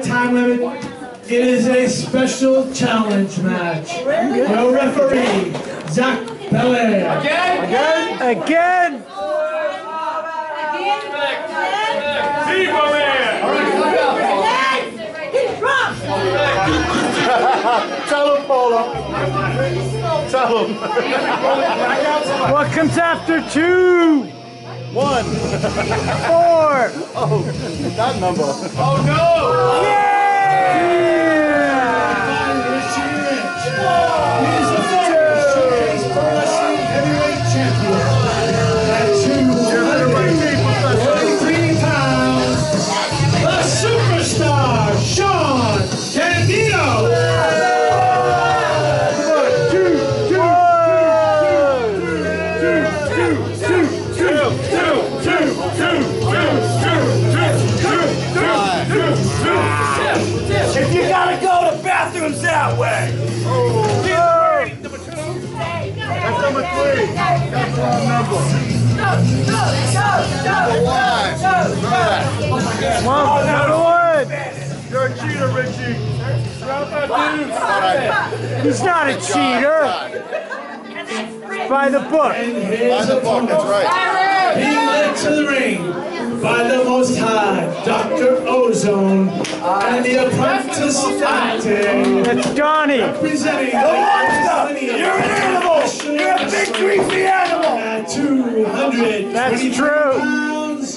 5-minute time limit. It is a special challenge match. No referee. Zach Bellera. Again. Tell him, Paula. Tell him. What comes after 2? 1. 4. Oh, that number. Oh, no. Yeah. Richie Rich. He's the first wrestling heavyweight champion at 223 pounds. The superstar, Sean. If you gotta go, the bathroom's that way. That's number 3. That's the wrong number. Go. Oh, number 1. You're a cheater, Richie. He's not a cheater. By the book. By the book, that's right. Being led to the ring by the Most High, Doctor Ozone, and the apprentice Dante. That's Donnie. Representing the monster. You're an animal. You're a big creepy animal. At 223 pounds,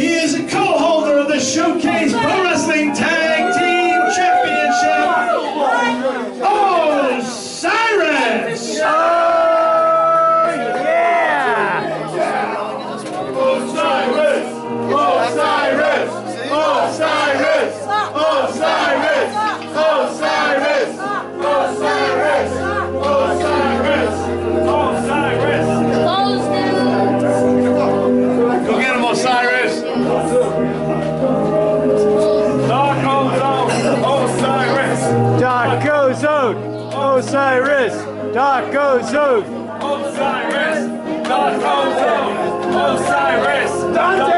he is a co-holder of the Showcase Pro Wrestling Tag Team Championship. Osiris. Osiris! Go get him, Osiris! Doc Ozone! Osiris! Doc Ozone! Osiris! Doc Ozone! Osiris! Doc Ozone! Osiris! Dante!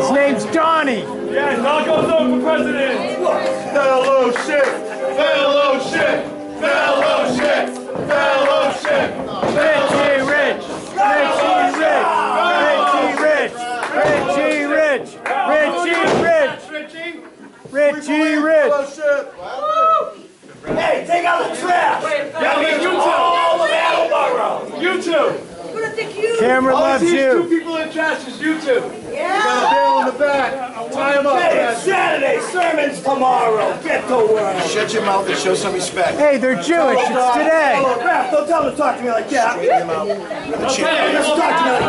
His name's Donnie. Yeah, Doc Ozone for president. Fellowship. Richie Rich. Hey, take out the trash. Wait, you all of Attleboro. You two. Camera loves you. All these two people in trash is you two. Yeah. You got a bill in the back. Tie them up. Hey, Saturday, sermons tomorrow. Get to work. Shut your mouth and show some respect. Hey, they're Jewish. It's today. Raph, don't tell them to talk to me like that. Straighten them out.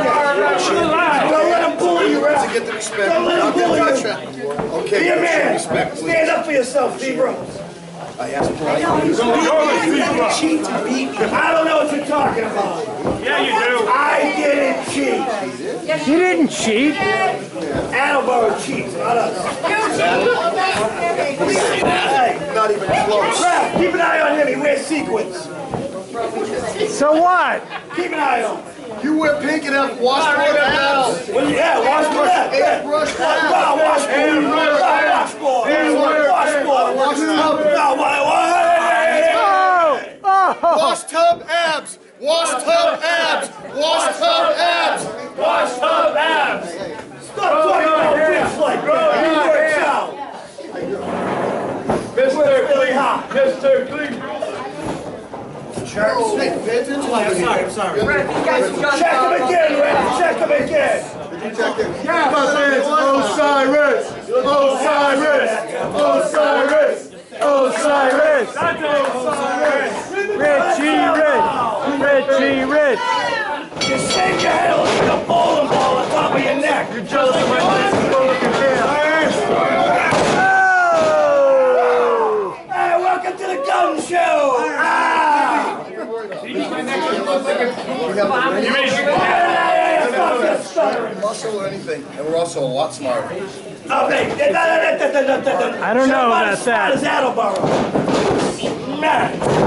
Don't let them bully you, Raph. To get the respect. Don't let them bully you. Okay. Be a man. Stand up for yourself, Zebros. I asked for cheat to beat me. I don't know what you're talking about. Yeah, you do. I didn't cheat. You didn't cheat? Attleboro cheats, not us. Not even close. Keep an eye on him. He wears sequins. So what? Keep an eye on him. You wear pink and have washboard abs. Yeah, washboard abs. Washtub abs! Stop talking about this like that! He works out! Mr. Cleek! I'm sorry. Check him again! Did you check him? Yes! Osiris! Richie Rich! You shake your head like a bowling ball on top of your neck. You're just like Hey, welcome to the gum show. Muscle or anything, and we're also a lot smarter. I don't know about that. As Attleboro. Man.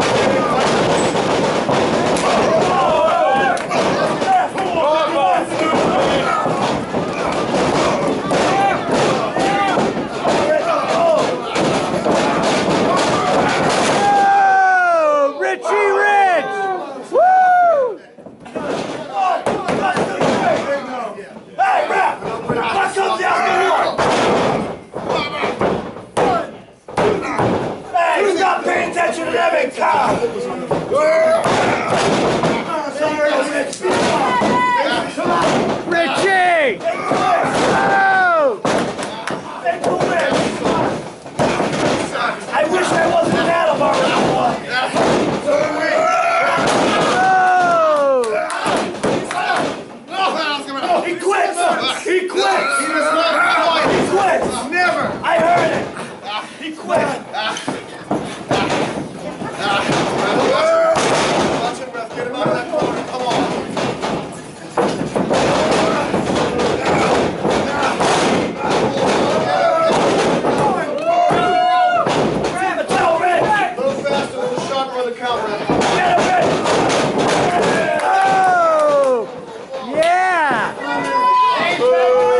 Pandemic time! Come on! Richie! Oh! I wish I wasn't in Attleboro anymore! He quit! He was not employed! He quit! Never! I heard it! He quit! Watch him, Raph. Get him out of that corner. Come on. Grab it, towel, Rick! A little faster with the shot or the counter. Get him, Rick! Oh! Yeah! Fellowship!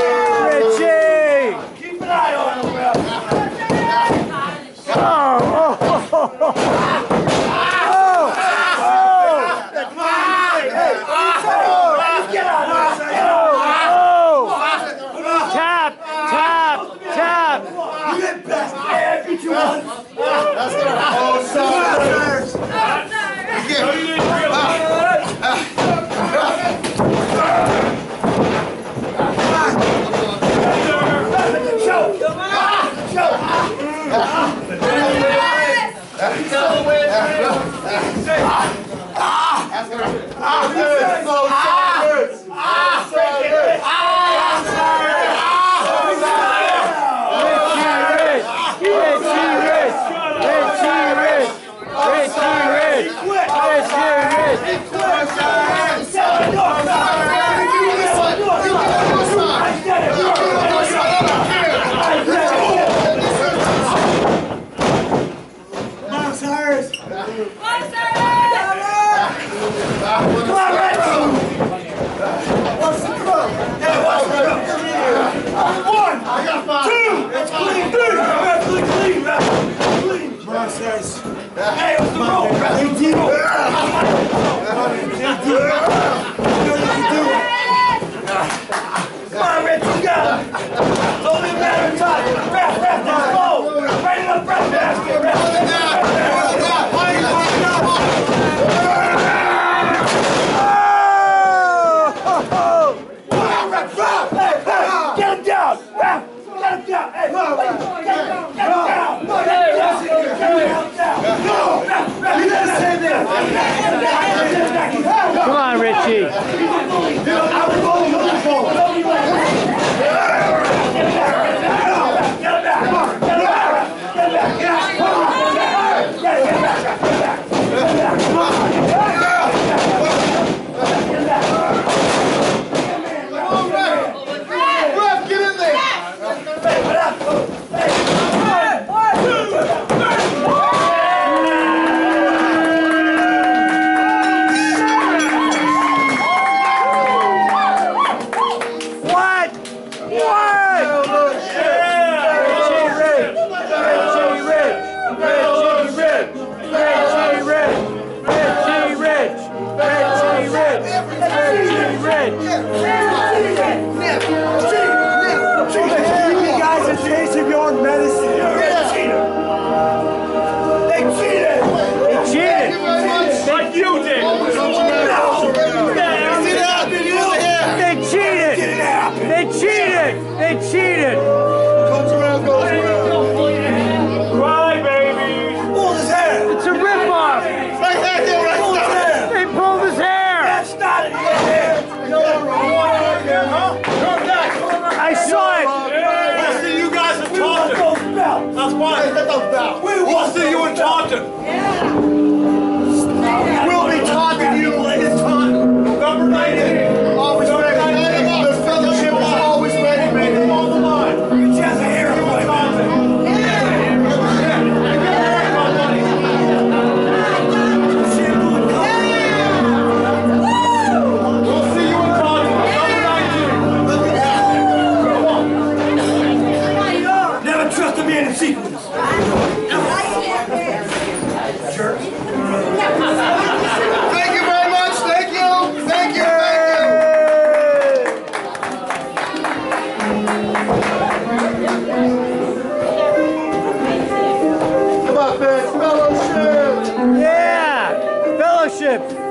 ship.